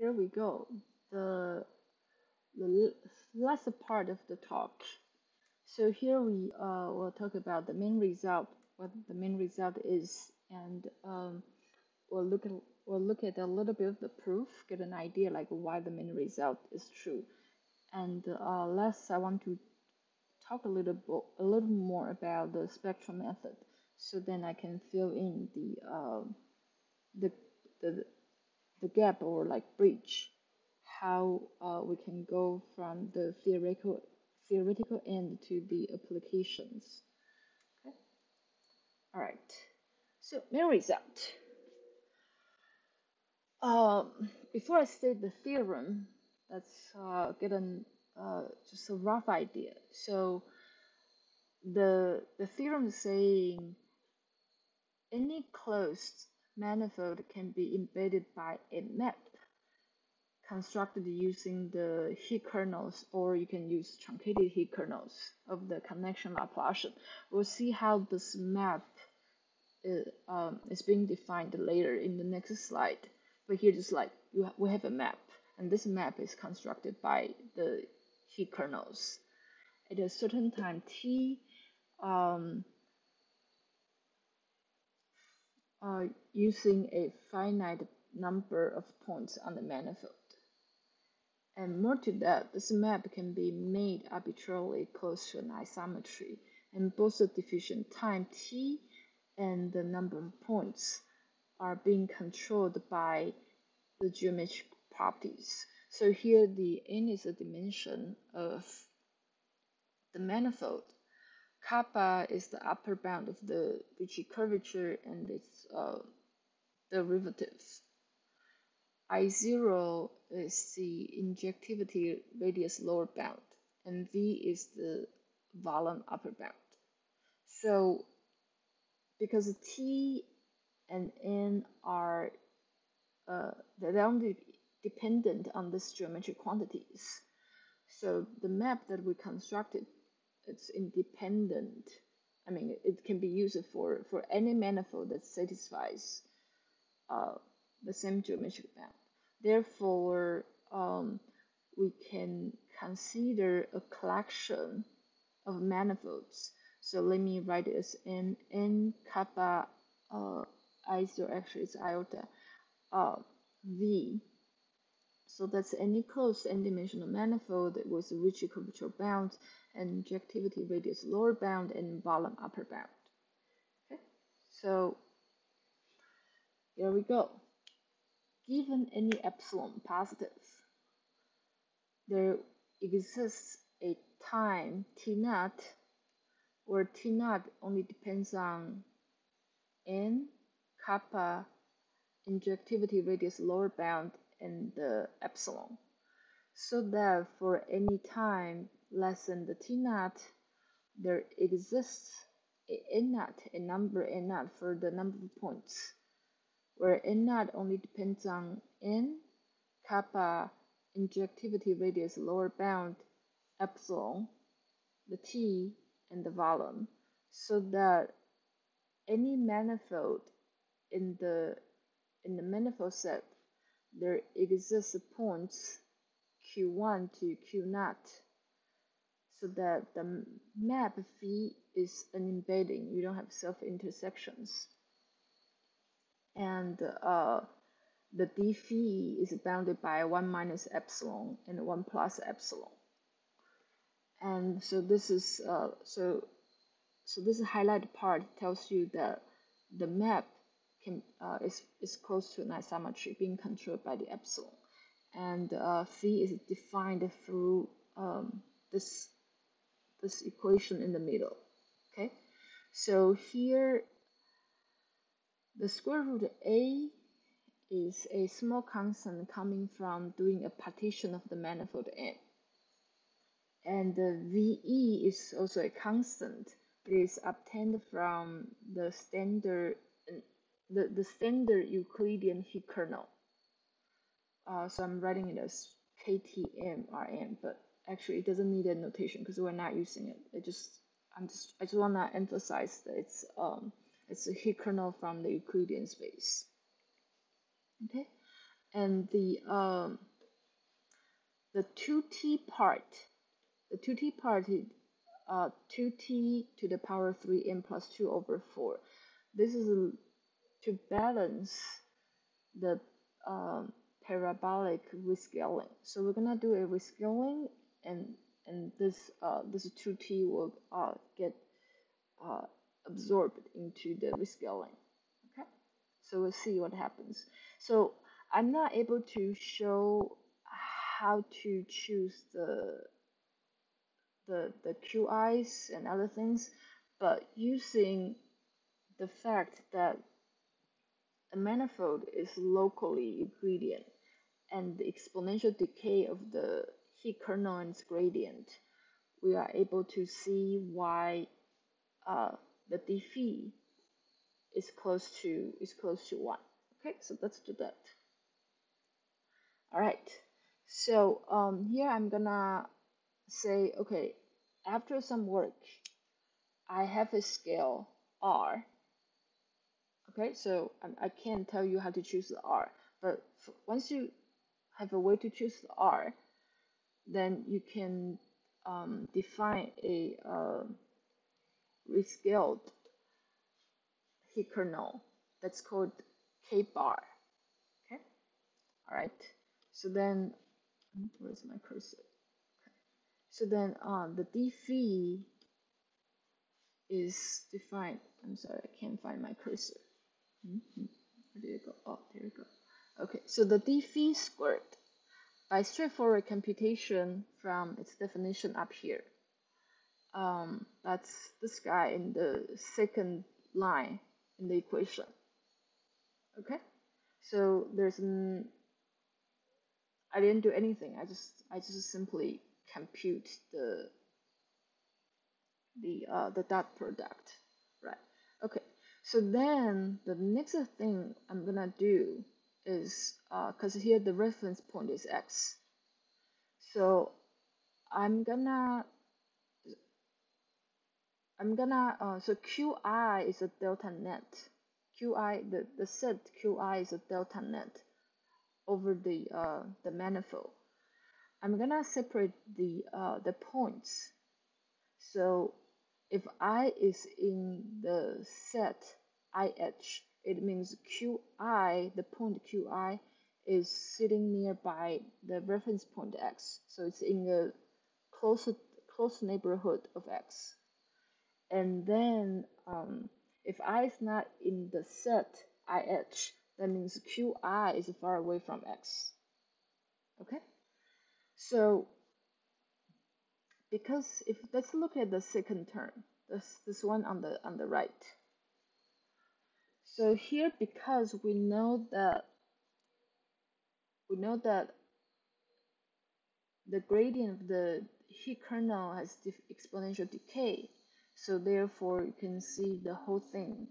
Here we go. The last part of the talk. So here we will talk about the main result, what the main result is, and we'll look at a little bit of the proof, get an idea like why the main result is true. And last, I want to talk a little more about the spectral method, so then I can fill in the gap or like breach, how we can go from the theoretical end to the applications. Okay. All right. So main result. Before I state the theorem, let's get just a rough idea. So the theorem is saying any closed manifold can be embedded by a map constructed using the heat kernels, or you can use truncated heat kernels of the connection Laplacian. We'll see how this map is being defined later in the next slide. But here, just like we have a map, and this map is constructed by the heat kernels. At a certain time t, using a finite number of points on the manifold. And more to that, this map can be made arbitrarily close to an isometry, and both the diffusion time t and the number of points are being controlled by the geometric properties. So here the n is a dimension of the manifold. Kappa is the upper bound of the Ricci curvature and its derivatives. I0 is the injectivity radius lower bound, and V is the volume upper bound. So because T and N are they're only dependent on these geometric quantities, so the map that we constructed, it's independent. I mean, it can be used for any manifold that satisfies the same geometric bound. Therefore, we can consider a collection of manifolds. So let me write it as n kappa iota, actually it's iota, v. So that's any closed n-dimensional manifold with Ricci curvature bound, and injectivity radius lower bound, and volume upper bound. Okay, so here we go. Given any epsilon positive, there exists a time t naught, where t naught only depends on n, kappa, injectivity radius lower bound, and the epsilon, so that for any time less than the t naught, there exists a n naught, a number n naught for the number of points, where n naught only depends on n, kappa, injectivity radius lower bound, epsilon, the t, and the volume, so that any manifold in the manifold set, there exists points q1 to q0, so that the map V is an embedding. You don't have self-intersections, and the dV is bounded by 1 minus epsilon and 1 plus epsilon. And so this is so this highlighted part tells you that the map is close to an isometry being controlled by the epsilon, and phi is defined through this equation in the middle. Okay, so here the square root of a is a small constant coming from doing a partition of the manifold n, and VE is also a constant that is obtained from the standard. The standard Euclidean heat kernel. So I'm writing it as KTM RM, but actually it doesn't need a notation because we're not using it. I just want to emphasize that it's a heat kernel from the Euclidean space. Okay, and the 2t part, the 2t part is 2t to the power 3n plus 2 over 4. This is to balance the parabolic rescaling. So we're gonna do a rescaling, and this 2t will get absorbed into the rescaling. Okay, so we'll see what happens. So I'm not able to show how to choose the QIs and other things, but using the fact that a manifold is locally gradient and the exponential decay of the heat kernel and its gradient, we are able to see why the dphi is close to 1. Okay, so let's do that. All right, so here I'm gonna say, okay, after some work, I have a scale R. Okay, so I can't tell you how to choose the R, but once you have a way to choose the R, then you can define a rescaled heat kernel that's called K bar. Okay, all right. So then, where's my cursor? Okay. So then, the dphi is defined. I'm sorry, I can't find my cursor. Where did it go? Oh, there you go. Okay, so the dphi squared by straightforward computation from its definition up here. That's this guy in the second line in the equation. Okay, so there's an, I didn't do anything. I just simply compute the dot product, right? Okay. So then the next thing I'm gonna do is, because here the reference point is x, so so qi is a delta net. Qi, the set qi is a delta net over the manifold. I'm gonna separate the points. So if I is in the set IH, it means QI, the point QI, is sitting nearby the reference point X. So it's in the close neighborhood of X. And then if I is not in the set IH, that means QI is far away from X. Okay? So, because if let's look at the second term, this one on the right. So here, because we know that the gradient of the heat kernel has exponential decay, so therefore you can see the whole thing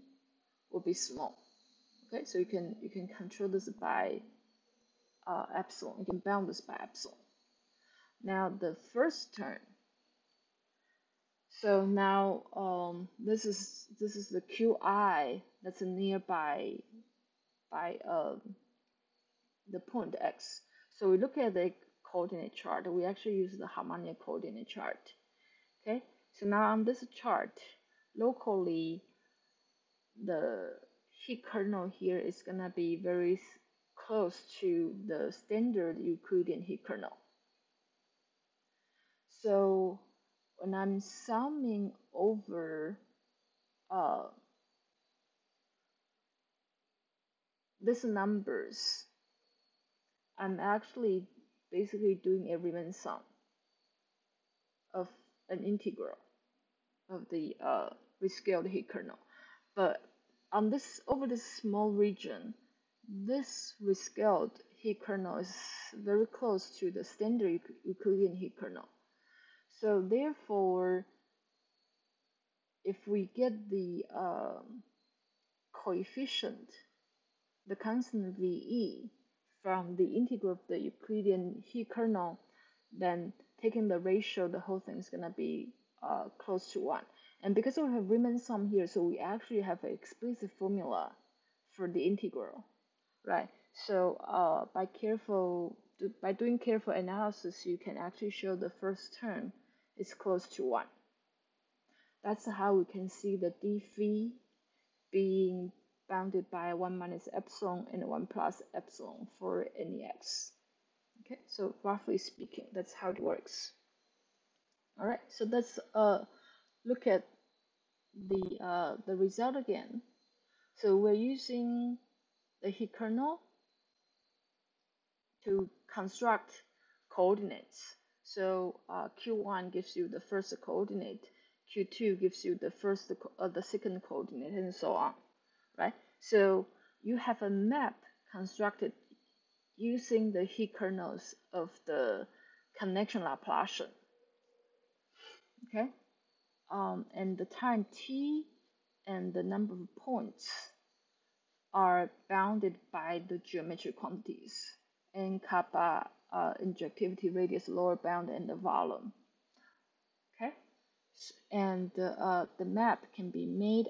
will be small. Okay, so you can control this by epsilon. You can bound this by epsilon. Now the first term. So now this is the qi that's nearby by the point x. So we look at the coordinate chart. We actually use the harmonic coordinate chart. Okay. So now on this chart, locally, the heat kernel here is gonna be very close to the standard Euclidean heat kernel. So when I'm summing over these numbers, I'm actually basically doing a Riemann sum of an integral of the rescaled heat kernel. But on this, over this small region, this rescaled heat kernel is very close to the standard Euclidean heat kernel. So therefore, if we get the coefficient, the constant VE from the integral of the Euclidean heat kernel, then taking the ratio, the whole thing is gonna be close to 1. And because we have Riemann sum here, so we actually have an explicit formula for the integral. right? So by doing careful analysis, you can actually show the first term is close to 1. That's how we can see the dphi being bounded by 1 minus epsilon and 1 plus epsilon for any x. Okay, so roughly speaking, that's how it works. All right, so let's look at the result again. So we're using the heat kernel to construct coordinates. So Q1 gives you the first coordinate, Q2 gives you the second coordinate, and so on, right? So you have a map constructed using the heat kernels of the connection Laplacian. Okay, and the time t and the number of points are bounded by the geometric quantities and kappa, injectivity radius, lower bound, and the volume. Okay, and the map can be made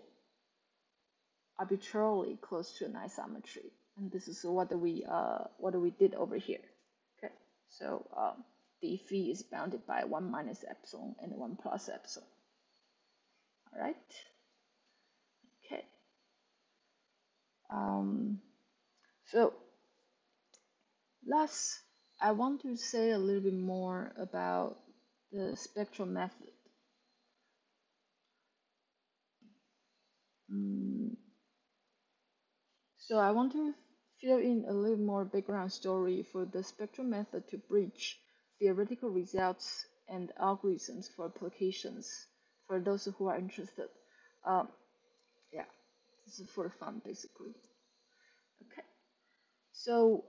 arbitrarily close to an isometry, and this is what we did over here. Okay, so the phi is bounded by 1 minus epsilon and 1 plus epsilon. All right. Okay. So last, I want to say a little bit more about the spectral method. So I want to fill in a little more background story for the spectral method to bridge theoretical results and algorithms for applications for those who are interested. Yeah, this is for fun, basically. Okay, so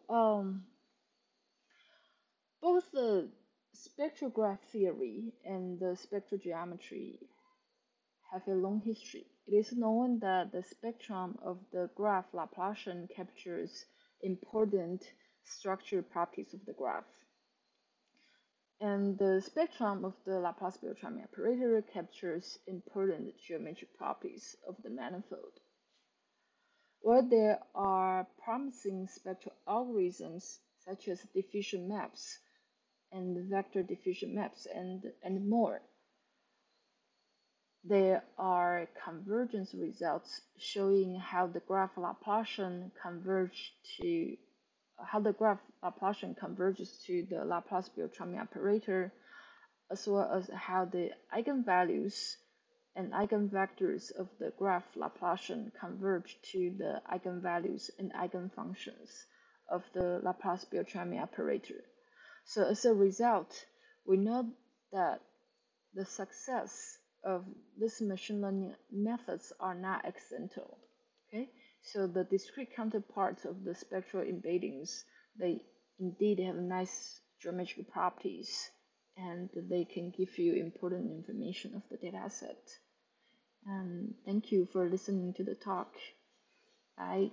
both the spectral graph theory and the spectral geometry have a long history. It is known that the spectrum of the graph Laplacian captures important structural properties of the graph. And the spectrum of the Laplace-Beltrami operator captures important geometric properties of the manifold. While there are promising spectral algorithms such as diffusion maps and vector diffusion maps and more, there are convergence results showing how the graph Laplacian converges to the Laplace-Beltrami operator, as well as how the eigenvalues and eigenvectors of the graph Laplacian converge to the eigenvalues and eigenfunctions of the Laplace-Beltrami operator. So as a result, we know that the success of these machine learning methods are not accidental. Okay? So the discrete counterparts of the spectral embeddings, they indeed have nice geometric properties, and they can give you important information of the dataset. And thank you for listening to the talk. Bye.